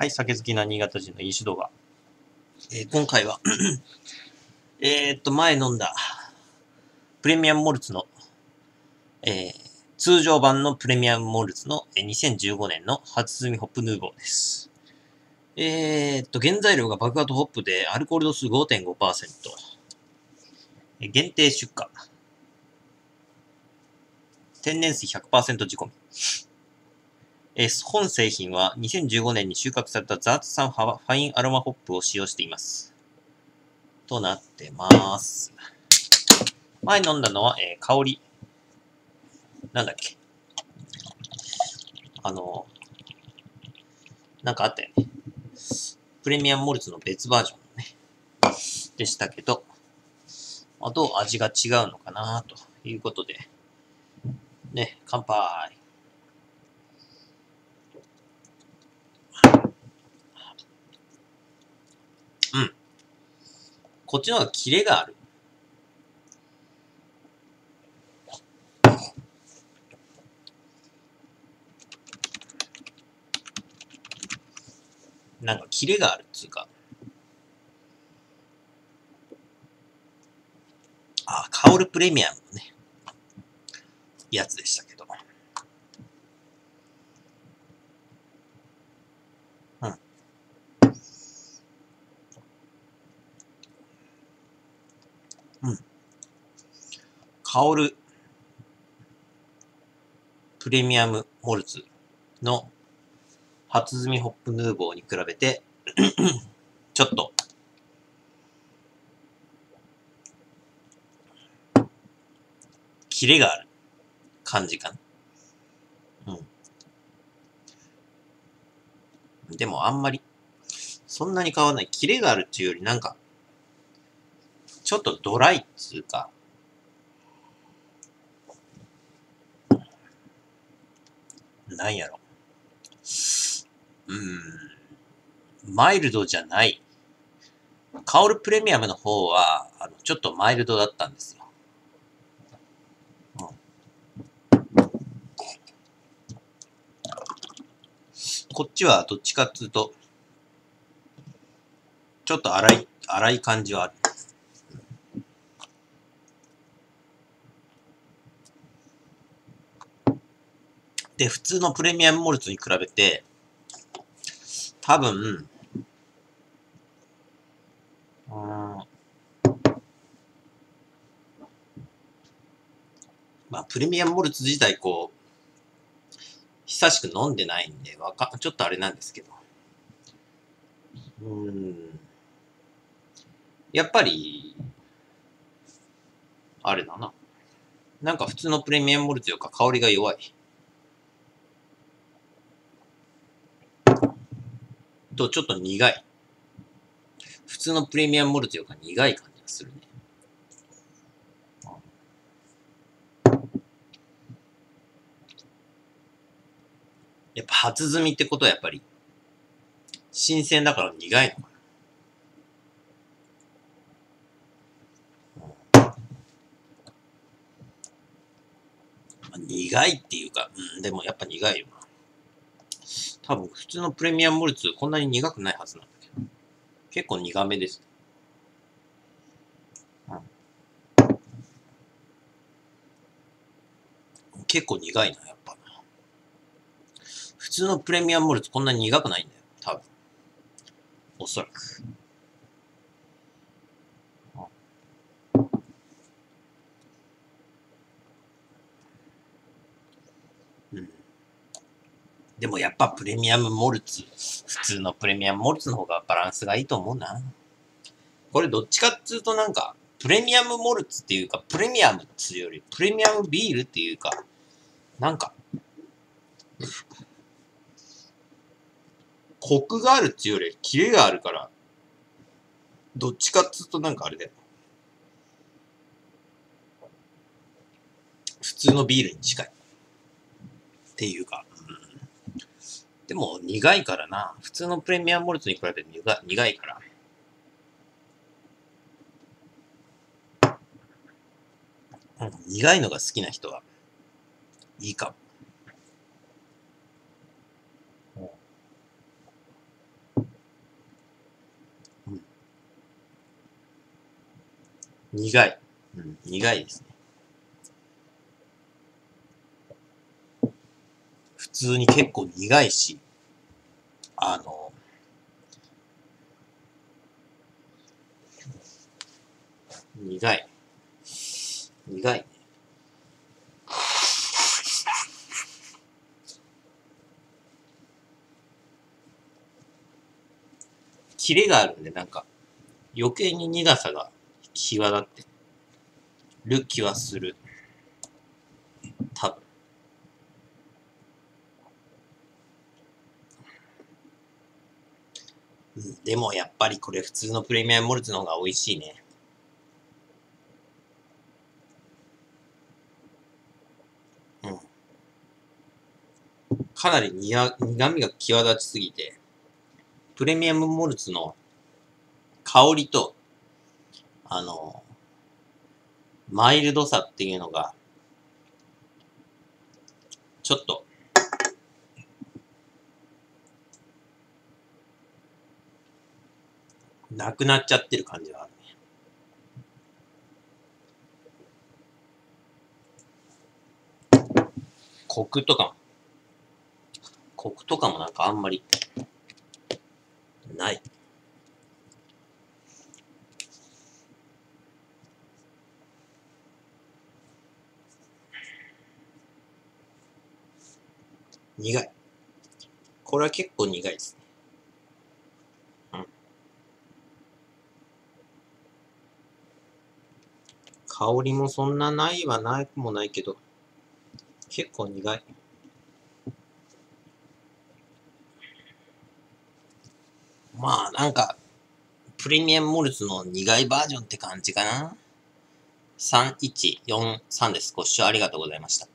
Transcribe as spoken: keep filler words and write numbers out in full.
はい、酒好きな新潟人のいい指導が。えー、今回は、えーっと、前飲んだ、プレミアムモルツの、えー、通常版のプレミアムモルツのにせんじゅうごねんの初摘みホップヌーボーです。えーっと、原材料が爆発ホップで、アルコール度数 ごてんごパーセント。限定出荷。天然水 ひゃくパーセント 仕込み。えー、本製品はにせんじゅうごねんに収穫されたザーツ産ファインアロマホップを使用しています。となってます。前飲んだのは、えー、香り。なんだっけ。あの、なんかあったよね。プレミアムモルツの別バージョンのね。でしたけど、あと味が違うのかなということで。ね、乾杯。うん。こっちの方がキレがある。なんかキレがあるっつうか。あ、香るプレミアムのね、やつでしたけど。うん。うん。香るプレミアムモルツの初摘みホップヌーボーに比べて、ちょっと、キレがある感じかな。うん。でもあんまり、そんなに変わらない。キレがあるっていうよりなんか、ちょっとドライっつうか、なんやろ。うん、マイルドじゃない。香るプレミアムの方は、あのちょっとマイルドだったんですよ。うん、こっちはどっちかっつうと、ちょっと粗い、粗い感じはある。で、普通のプレミアムモルツに比べて、多分、うん、まあ、プレミアムモルツ自体、こう、久しく飲んでないんで、わか、ちょっとあれなんですけど。うん。やっぱり、あれだな。なんか普通のプレミアムモルツよりか香りが弱い。とちょっと苦い。普通のプレミアムモルツよりか苦い感じがするね。やっぱ初摘みってことはやっぱり新鮮だから苦いのかな。苦いっていうか、うん、でもやっぱ苦いよな。多分普通のプレミアムモルツこんなに苦くないはずなんだけど。結構苦めです。うん、結構苦いな、やっぱ。普通のプレミアムモルツこんなに苦くないんだよ、多分。おそらく。でもやっぱプレミアムモルツ、普通のプレミアムモルツの方がバランスがいいと思うな。これどっちかっつうとなんか、プレミアムモルツっていうか、プレミアムっつうより、プレミアムビールっていうか、なんか、コクがあるっつうより、キレがあるから、どっちかっつうとなんかあれだよ。普通のビールに近い。っていうか、でも苦いからな。普通のプレミアムモルツに比べて 苦, 苦いから。うん、苦いのが好きな人はいいかも。苦い。うん、苦いですね。普通に結構苦いし、あの、苦い。苦い。キレがあるんで、なんか、余計に苦さが際立ってる気はする。多分。うん、でもやっぱりこれ普通のプレミアムモルツの方が美味しいね。うん。かなり苦、苦味が際立ちすぎて、プレミアムモルツの香りと、あの、マイルドさっていうのが、ちょっと、なくなっちゃってる感じがあるね。コクとかも、コクとかもなんかあんまり、ない。苦い。これは結構苦いですね。うん。香りもそんなないはないもないけど、結構苦い。まあなんか、プレミアムモルツの苦いバージョンって感じかな。さんいちよんさんです。ご視聴ありがとうございました。